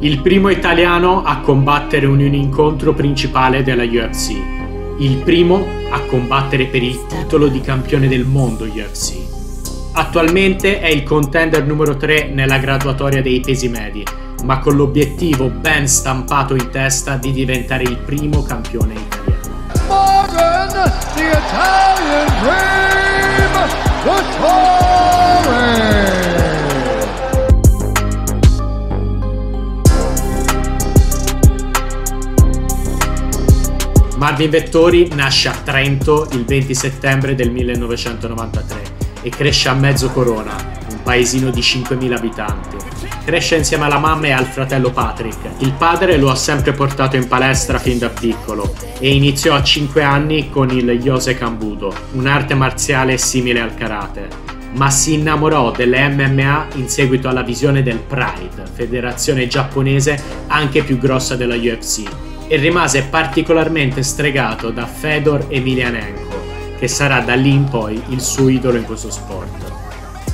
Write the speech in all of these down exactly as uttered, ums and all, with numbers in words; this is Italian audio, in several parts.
il primo italiano a combattere in un incontro principale della U F C, il primo a combattere per il titolo di campione del mondo U F C. Attualmente è il contender numero tre nella graduatoria dei pesi medi, ma con l'obiettivo ben stampato in testa di diventare il primo campione italiano. Marvin, the Italian Dream, Vettori! Marvin Vettori nasce a Trento il venti settembre del millenovecentonovantatré e cresce a Mezzocorona, un paesino di cinquemila abitanti. Cresce insieme alla mamma e al fratello Patrick. Il padre lo ha sempre portato in palestra fin da piccolo e iniziò a cinque anni con il Yosekan Budo, un'arte marziale simile al karate, ma si innamorò delle M M A in seguito alla visione del Pride, federazione giapponese anche più grossa della U F C. E rimase particolarmente stregato da Fedor Emilianenko, che sarà da lì in poi il suo idolo in questo sport.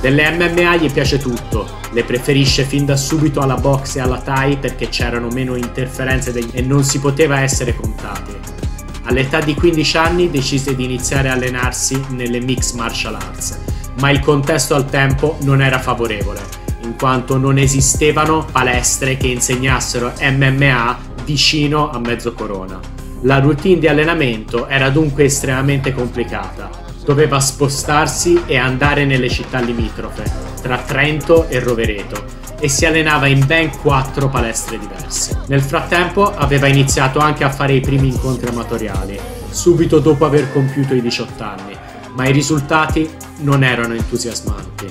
Delle M M A gli piace tutto, le preferisce fin da subito alla boxe e alla Thai perché c'erano meno interferenze degli... e non si poteva essere contati. All'età di quindici anni decise di iniziare a allenarsi nelle mixed martial arts, ma il contesto al tempo non era favorevole, in quanto non esistevano palestre che insegnassero M M A vicino a Mezzocorona. La routine di allenamento era dunque estremamente complicata, doveva spostarsi e andare nelle città limitrofe, tra Trento e Rovereto, e si allenava in ben quattro palestre diverse. Nel frattempo aveva iniziato anche a fare i primi incontri amatoriali, subito dopo aver compiuto i diciotto anni, ma i risultati non erano entusiasmanti.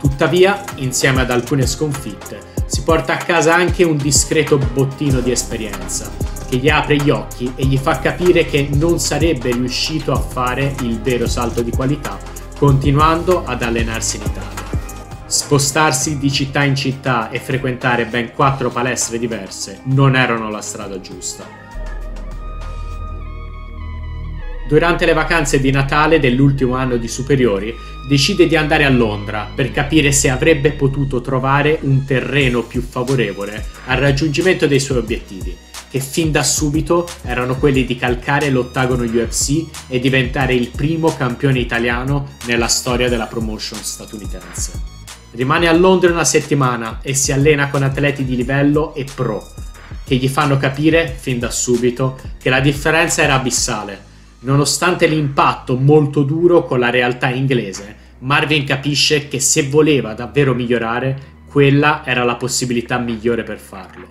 Tuttavia, insieme ad alcune sconfitte, si porta a casa anche un discreto bottino di esperienza, che gli apre gli occhi e gli fa capire che non sarebbe riuscito a fare il vero salto di qualità continuando ad allenarsi in Italia. Spostarsi di città in città e frequentare ben quattro palestre diverse non erano la strada giusta. Durante le vacanze di Natale dell'ultimo anno di superiori, decide di andare a Londra per capire se avrebbe potuto trovare un terreno più favorevole al raggiungimento dei suoi obiettivi, che fin da subito erano quelli di calcare l'ottagono U F C e diventare il primo campione italiano nella storia della promotion statunitense. Rimane a Londra una settimana e si allena con atleti di livello e pro, che gli fanno capire fin da subito che la differenza era abissale. Nonostante l'impatto molto duro con la realtà inglese, Marvin capisce che se voleva davvero migliorare, quella era la possibilità migliore per farlo.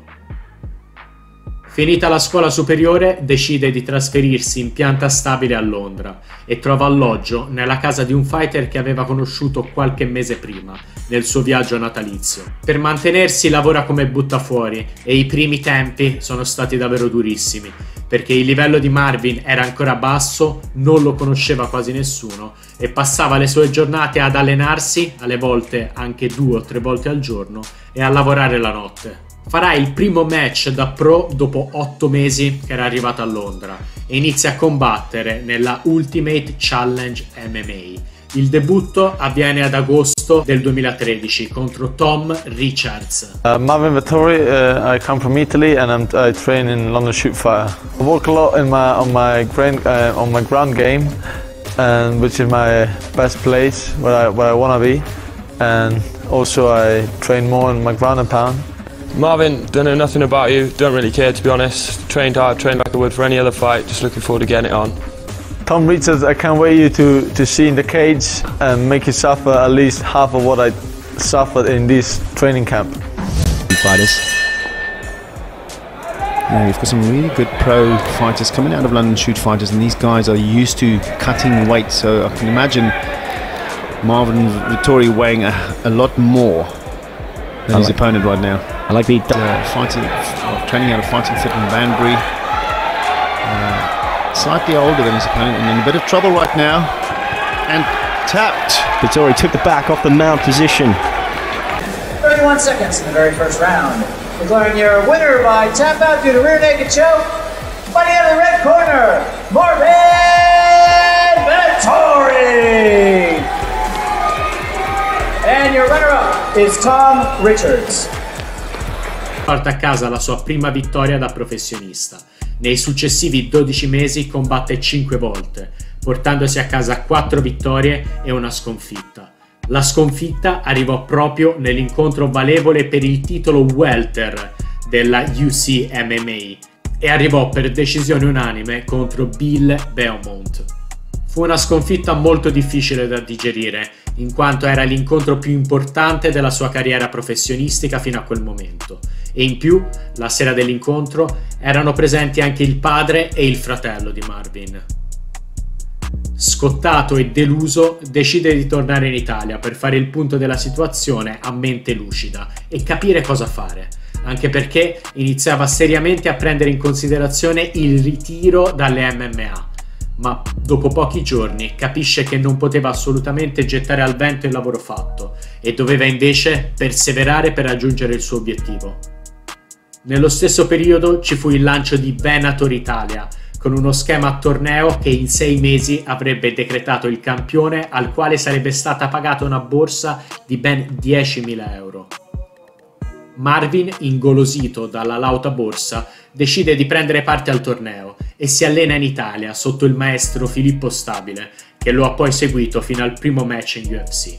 Finita la scuola superiore, decide di trasferirsi in pianta stabile a Londra e trova alloggio nella casa di un fighter che aveva conosciuto qualche mese prima, nel suo viaggio natalizio. Per mantenersi lavora come buttafuori e i primi tempi sono stati davvero durissimi, perché il livello di Marvin era ancora basso, non lo conosceva quasi nessuno e passava le sue giornate ad allenarsi, alle volte anche due o tre volte al giorno, e a lavorare la notte. Farà il primo match da pro dopo otto mesi che era arrivato a Londra e inizia a combattere nella Ultimate Challenge M M A. Il debutto avviene ad agosto del duemilatredici contro Tom Richards. Uh, Marvin Vettori, uh, I come from Italy and I'm, I train in London Shoot Fire. I work a lot in my, on, my grand, uh, on my ground game, and, which is my best place where I, where I want to be, and also I train more in my ground and pound. Marvin, don't know nothing about you, don't really care to be honest. Trained hard, trained like I would for any other fight, just looking forward to getting it on. Tom Richards, I can't wait you to, to see in the cage and make you suffer at least half of what I suffered in this training camp. Fighters. Now you've got some really good pro fighters coming out of London Shoot Fighters, and these guys are used to cutting weight, so I can imagine Marvin Vettori weighing a, a lot more than I his like opponent right now. I like the uh, fighting, uh, training out of Fighting Fit in Banbury. Uh, slightly older than his opponent and in a bit of trouble right now. And tapped. Vettori took the back off the mount position. thirty-one seconds in the very first round. Declaring your winner by tap out due to rear naked choke. Fighting out of the red corner, Marvin Vettori. And your runner-up is Tom Richards. porta a casa la sua prima vittoria da professionista. Nei successivi dodici mesi combatte cinque volte, portandosi a casa quattro vittorie e una sconfitta. La sconfitta arrivò proprio nell'incontro valevole per il titolo welter della U C M M A e arrivò per decisione unanime contro Bill Beaumont. Fu una sconfitta molto difficile da digerire, in quanto era l'incontro più importante della sua carriera professionistica fino a quel momento, e in più, la sera dell'incontro, erano presenti anche il padre e il fratello di Marvin. Scottato e deluso, decide di tornare in Italia per fare il punto della situazione a mente lucida e capire cosa fare, anche perché iniziava seriamente a prendere in considerazione il ritiro dalle M M A, ma dopo pochi giorni capisce che non poteva assolutamente gettare al vento il lavoro fatto e doveva invece perseverare per raggiungere il suo obiettivo. Nello stesso periodo ci fu il lancio di Venator Italia, con uno schema a torneo che in sei mesi avrebbe decretato il campione, al quale sarebbe stata pagata una borsa di ben diecimila euro. Marvin, ingolosito dalla lauta borsa, decide di prendere parte al torneo e si allena in Italia sotto il maestro Filippo Stabile, che lo ha poi seguito fino al primo match in U F C.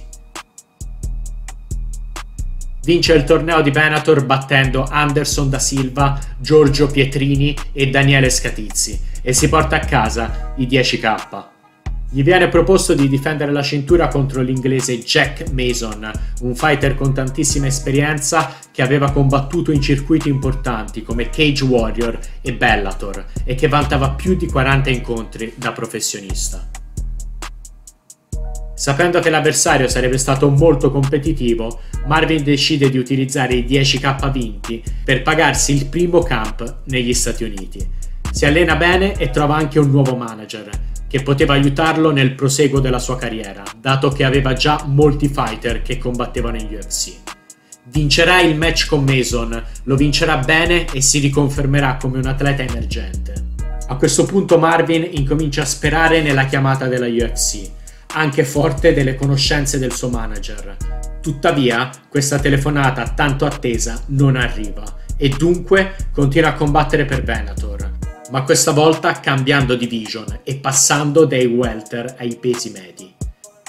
Vince il torneo di Venator battendo Anderson da Silva, Giorgio Pietrini e Daniele Scatizzi e si porta a casa i dieci K. Gli viene proposto di difendere la cintura contro l'inglese Jack Mason, un fighter con tantissima esperienza che aveva combattuto in circuiti importanti come Cage Warrior e Bellator e che vantava più di quaranta incontri da professionista. Sapendo che l'avversario sarebbe stato molto competitivo, Marvin decide di utilizzare i dieci K vinti per pagarsi il primo camp negli Stati Uniti. Si allena bene e trova anche un nuovo manager, che poteva aiutarlo nel proseguo della sua carriera, dato che aveva già molti fighter che combattevano in U F C. Vincerà il match con Mason, lo vincerà bene e si riconfermerà come un atleta emergente. A questo punto Marvin incomincia a sperare nella chiamata della U F C, anche forte delle conoscenze del suo manager. Tuttavia, questa telefonata tanto attesa non arriva e dunque continua a combattere per Venator, ma questa volta cambiando division e passando dai welter ai pesi medi.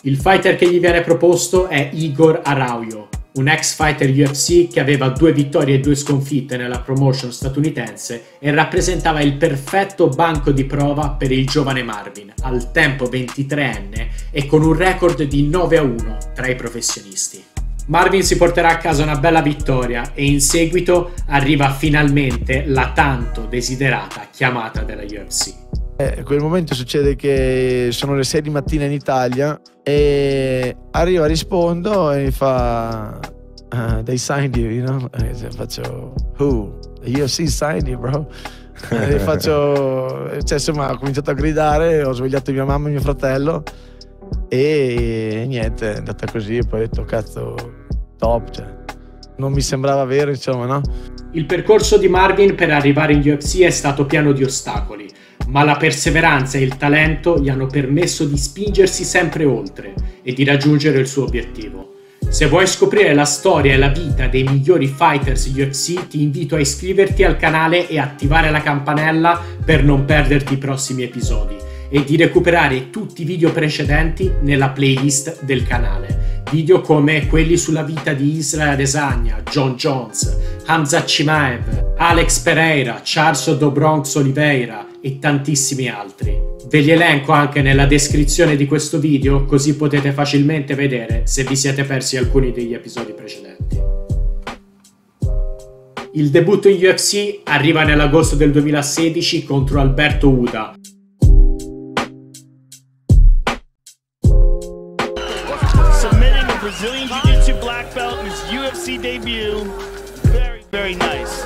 Il fighter che gli viene proposto è Igor Araujo, un ex fighter U F C che aveva due vittorie e due sconfitte nella promotion statunitense e rappresentava il perfetto banco di prova per il giovane Marvin, al tempo ventitreenne e con un record di nove a uno tra i professionisti. Marvin si porterà a casa una bella vittoria e in seguito arriva finalmente la tanto desiderata chiamata della U F C. Eh, quel momento succede che sono le sei di mattina in Italia e arriva, rispondo e mi fa uh, they signed you, you know? E faccio who? Io sì, signed you, bro. E faccio, cioè insomma, ho cominciato a gridare, ho svegliato mia mamma e mio fratello e niente, è andata così e poi ho detto cazzo, top, cioè. Non mi sembrava vero, insomma, no? Il percorso di Marvin per arrivare in U F C è stato pieno di ostacoli, ma la perseveranza e il talento gli hanno permesso di spingersi sempre oltre e di raggiungere il suo obiettivo. Se vuoi scoprire la storia e la vita dei migliori fighters U F C, ti invito a iscriverti al canale e attivare la campanella per non perderti i prossimi episodi e di recuperare tutti i video precedenti nella playlist del canale. Video come quelli sulla vita di Israel Adesanya, Jon Jones, Khamzat Chimaev, Alex Pereira, Charles Oliveira e tantissimi altri. Ve li elenco anche nella descrizione di questo video, così potete facilmente vedere se vi siete persi alcuni degli episodi precedenti. Il debutto in U F C arriva nell'agosto del duemilasedici contro Alberto Uda. Submitting a Brazilian Jiu-Jitsu black belt in his U F C debut. Very, very nice.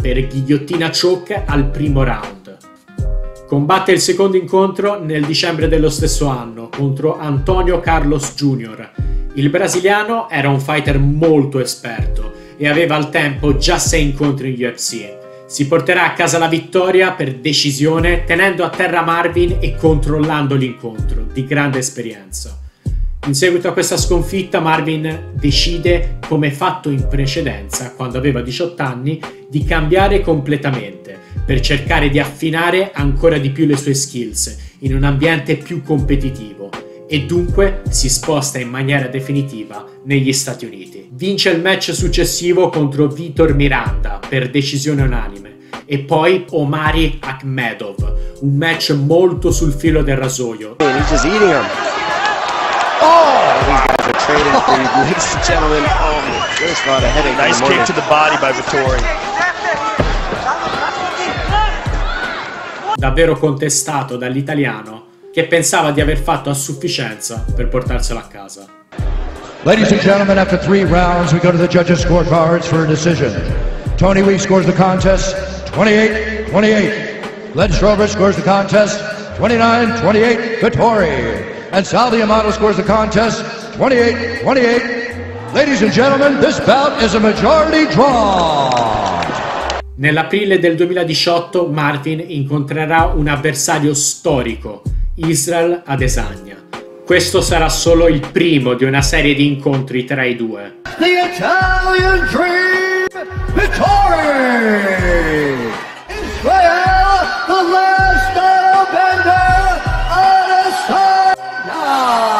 Per ghigliottina choke al primo round. Combatte il secondo incontro nel dicembre dello stesso anno contro Antonio Carlos Junior Il brasiliano era un fighter molto esperto e aveva al tempo già sei incontri in U F C. Si porterà a casa la vittoria per decisione tenendo a terra Marvin e controllando l'incontro, di grande esperienza. In seguito a questa sconfitta Marvin decide, come fatto in precedenza quando aveva diciotto anni, di cambiare completamente per cercare di affinare ancora di più le sue skills in un ambiente più competitivo, e dunque si sposta in maniera definitiva negli Stati Uniti. Vince il match successivo contro Vitor Miranda per decisione unanime, e poi Omari Akhmedov, un match molto sul filo del rasoio. Davvero contestato dall'italiano, che pensava di aver fatto a sufficienza per portarselo a casa. Ladies and gentlemen, after three rounds we go to the judges' scorecards for a decision. Tony Weeks scores the contest twenty-eight twenty-eight. Len Schroeder scores the contest twenty-nine twenty-eight. Vettori. And Sal Diamato scores the contest twenty-eight twenty-eight. Ladies and gentlemen, this bout is a majority draw. Nell'aprile del duemiladiciotto Marvin incontrerà un avversario storico, Israel Adesanya. Questo sarà solo il primo di una serie di incontri tra i due. The Italian Dream, Vettori! Israel, the last airbender, Adesanya!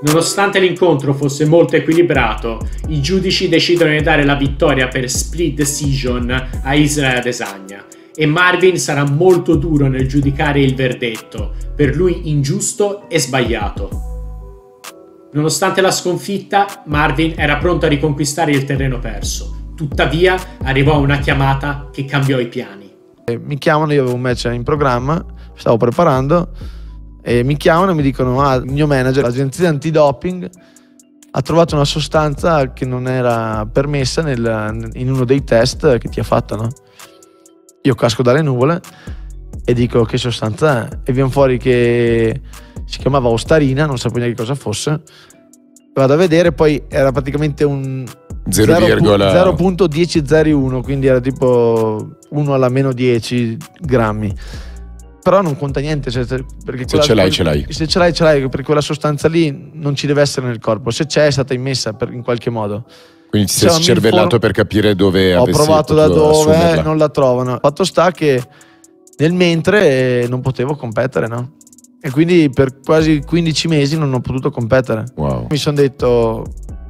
Nonostante l'incontro fosse molto equilibrato, i giudici decidono di dare la vittoria per split decision a Israel Adesanya, e Marvin sarà molto duro nel giudicare il verdetto, per lui ingiusto e sbagliato. Nonostante la sconfitta, Marvin era pronto a riconquistare il terreno perso. Tuttavia arrivò una chiamata che cambiò i piani. Mi chiamano, io avevo un match in programma, stavo preparando, e mi chiamano e mi dicono: ah, il mio manager, l'agenzia antidoping, ha trovato una sostanza che non era permessa nel, in uno dei test che ti ha fatto, no? Io casco dalle nuvole e dico: che sostanza è? E viene fuori che si chiamava Ostarina, non sapevo neanche cosa fosse. Vado a vedere, poi era praticamente un zero virgola dieci zero uno, quindi era tipo uno alla meno dieci grammi, però non conta niente, cioè, perché se ce l'hai ce l'hai, se ce l'hai ce l'hai, per quella sostanza lì non ci deve essere nel corpo, se c'è è stata immessa per, in qualche modo, quindi ti sei scervellato per capire dove ho provato, da dove assumerla. Non la trovano. Fatto sta che nel mentre non potevo competere, no? E quindi per quasi quindici mesi non ho potuto competere. Wow. Mi sono detto,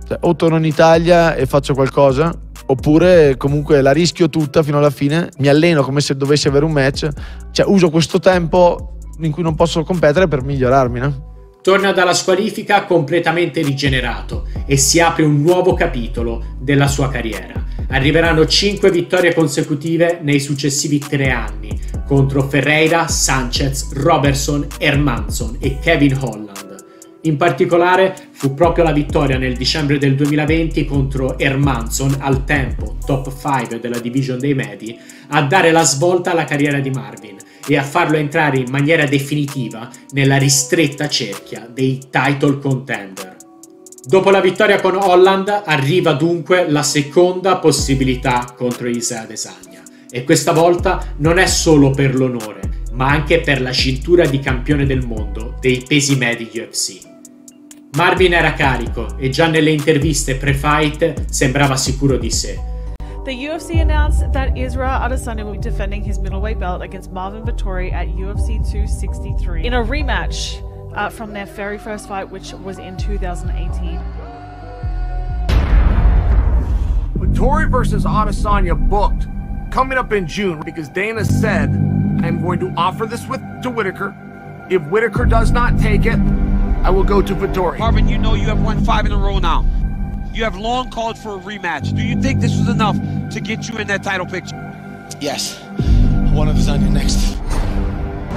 cioè, o torno in Italia e faccio qualcosa, oppure comunque la rischio tutta fino alla fine, mi alleno come se dovessi avere un match, cioè uso questo tempo in cui non posso competere per migliorarmi, no? Torna dalla squalifica completamente rigenerato e si apre un nuovo capitolo della sua carriera. Arriveranno cinque vittorie consecutive nei successivi tre anni contro Ferreira, Sanchez, Robertson, Hermansson e Kevin Holland. In particolare fu proprio la vittoria nel dicembre del duemilaventi contro Hermansson, al tempo top cinque della division dei medi, a dare la svolta alla carriera di Marvin e a farlo entrare in maniera definitiva nella ristretta cerchia dei title contender. Dopo la vittoria con Holland arriva dunque la seconda possibilità contro Israel Adesanya, e questa volta non è solo per l'onore, ma anche per la cintura di campione del mondo dei pesi medi U F C. Marvin era carico e già nelle interviste pre-fight sembrava sicuro di sé. The U F C announced that Israel Adesanya will be defending his middleweight belt against Marvin Vettori at U F C two sixty-three in a rematch uh, from their very first fight, which was in two thousand eighteen. Vettori versus Adesanya booked coming up in June because Dana said, I'm going to offer this with to Whitaker. If Whitaker does not take it, I will go to Vettori. Marvin, you know you have won five in a row now. You have long called for a rematch. Do you think this was enough to get you in that title picture? Yes. I want to design you next. All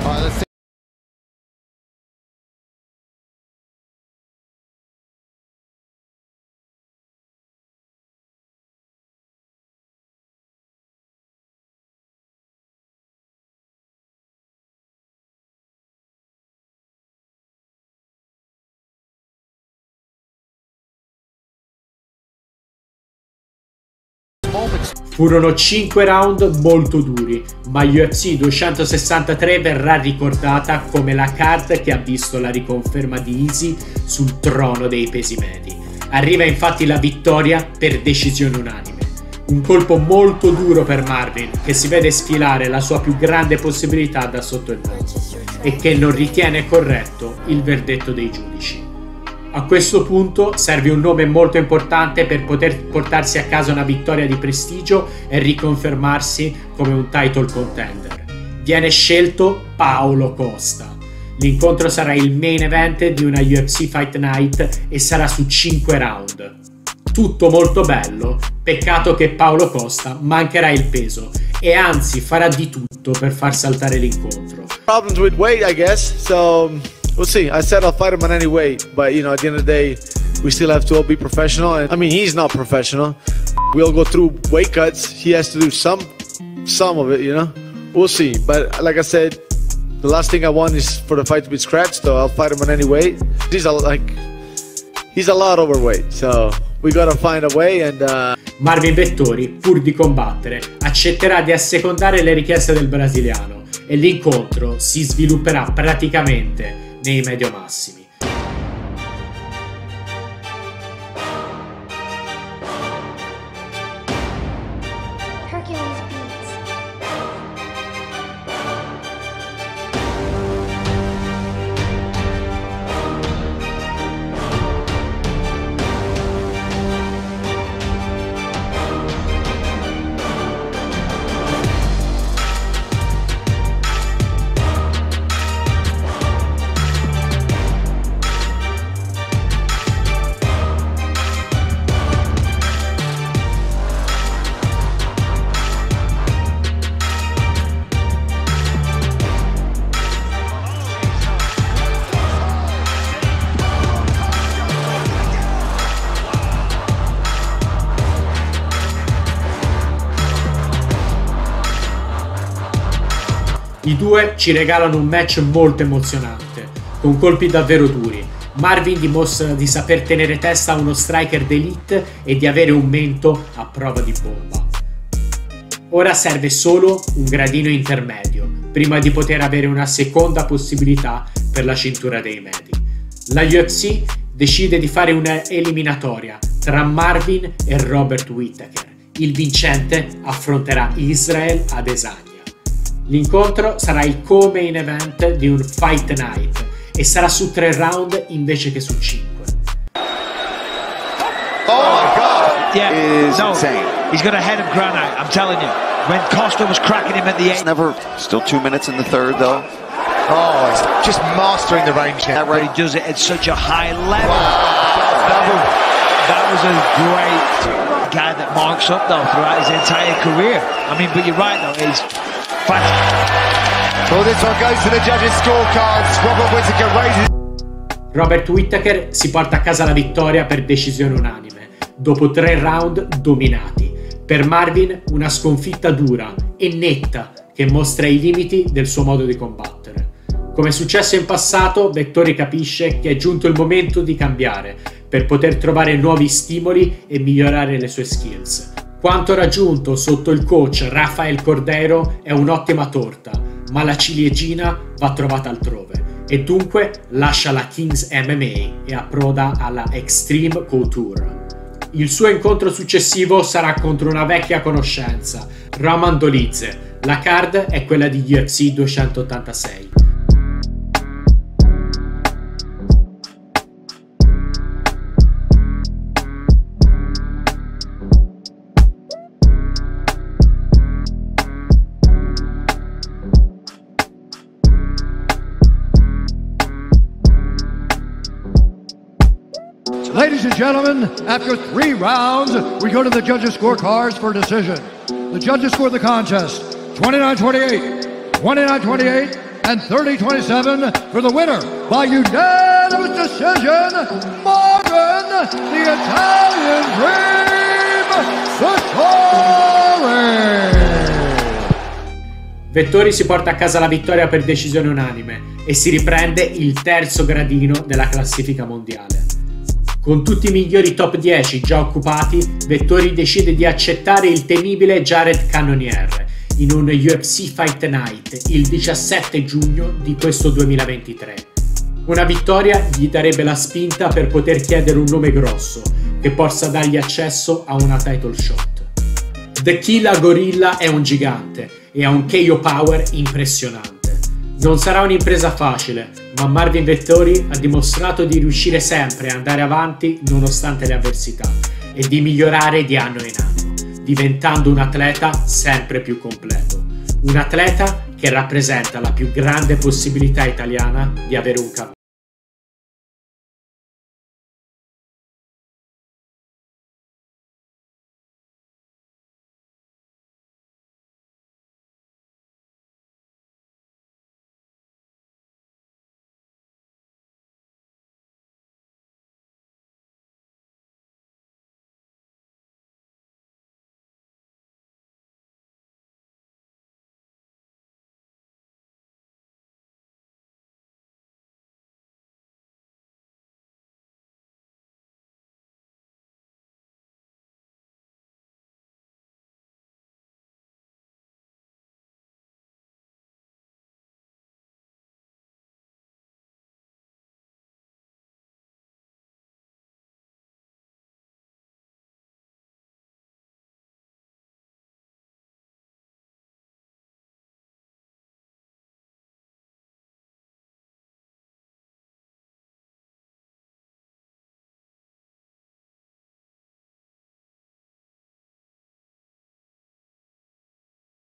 right, let's see. Furono cinque round molto duri, ma U F C duecentosessantatré verrà ricordata come la card che ha visto la riconferma di Izzy sul trono dei pesi medi. Arriva infatti la vittoria per decisione unanime. Un colpo molto duro per Marvin, che si vede sfilare la sua più grande possibilità da sotto il mezzo e che non ritiene corretto il verdetto dei giudici. A questo punto serve un nome molto importante per poter portarsi a casa una vittoria di prestigio e riconfermarsi come un title contender. Viene scelto Paulo Costa. L'incontro sarà il main event di una U F C Fight Night e sarà su cinque round. Tutto molto bello, peccato che Paulo Costa mancherà il peso e anzi farà di tutto per far saltare l'incontro. Problems with weight, I guess, so we'll see. I said I'll fight him in any way, but you know, at the end of the day, we still have to all be professional. And I mean, he's not professional. We all go through weight cuts. He has to do some, some of it, you know. We'll see. But like I said, the last thing I want is for the fight to be scratched. So I'll fight him in any way. He's a, like, he's a lot overweight, so. We gotta find a way and, uh... Marvin Vettori, pur di combattere, accetterà di assecondare le richieste del brasiliano e l'incontro si svilupperà praticamente nei medio massimi. I due ci regalano un match molto emozionante, con colpi davvero duri. Marvin dimostra di saper tenere testa a uno striker d'elite e di avere un mento a prova di bomba. Ora serve solo un gradino intermedio, prima di poter avere una seconda possibilità per la cintura dei medi. La U F C decide di fare una eliminatoria tra Marvin e Robert Whittaker. Il vincente affronterà Israel Adesanya. L'incontro sarà il co-main event di un Fight Night e sarà su tre round invece che su cinque. Oh my God! Yeah, is no, insane. He's got a head of granite, I'm telling you. When Costa was cracking him at the eight. Never. Still two minutes in the third though. Oh, he's just mastering the range here. That right, he does it at such a high level. Wow. That, was, that was a great guy that marks up though throughout his entire career. I mean, but you're right though, he's. Robert Whittaker si porta a casa la vittoria per decisione unanime, dopo tre round dominati. Per Marvin una sconfitta dura e netta che mostra i limiti del suo modo di combattere. Come è successo in passato, Vettori capisce che è giunto il momento di cambiare per poter trovare nuovi stimoli e migliorare le sue skills. Quanto raggiunto sotto il coach Rafael Cordeiro è un'ottima torta, ma la ciliegina va trovata altrove e dunque lascia la Kings M M A e approda alla Extreme Couture. Il suo incontro successivo sarà contro una vecchia conoscenza, Roman Dolidze. La card è quella di U F C duecentottantasei. Ladies and gentlemen, after three rounds, we go to the judges' scorecards for decision. The judges scored the contest twenty-nine twenty-eight, twenty-nine twenty-eight, and thirty twenty-seven for the winner by unanimous decision, Marvin the Italian Dream Vettori. Vettori si porta a casa la vittoria per decisione unanime e si riprende il terzo gradino della classifica mondiale. Con tutti i migliori top dieci già occupati, Vettori decide di accettare il temibile Jared Cannonier in un U F C Fight Night il diciassette giugno di questo duemilaventitré. Una vittoria gli darebbe la spinta per poter chiedere un nome grosso che possa dargli accesso a una title shot. The Killa Gorilla è un gigante e ha un K O power impressionante. Non sarà un'impresa facile, ma Marvin Vettori ha dimostrato di riuscire sempre a andare avanti nonostante le avversità e di migliorare di anno in anno, diventando un atleta sempre più completo. Un atleta che rappresenta la più grande possibilità italiana di avere un cammino.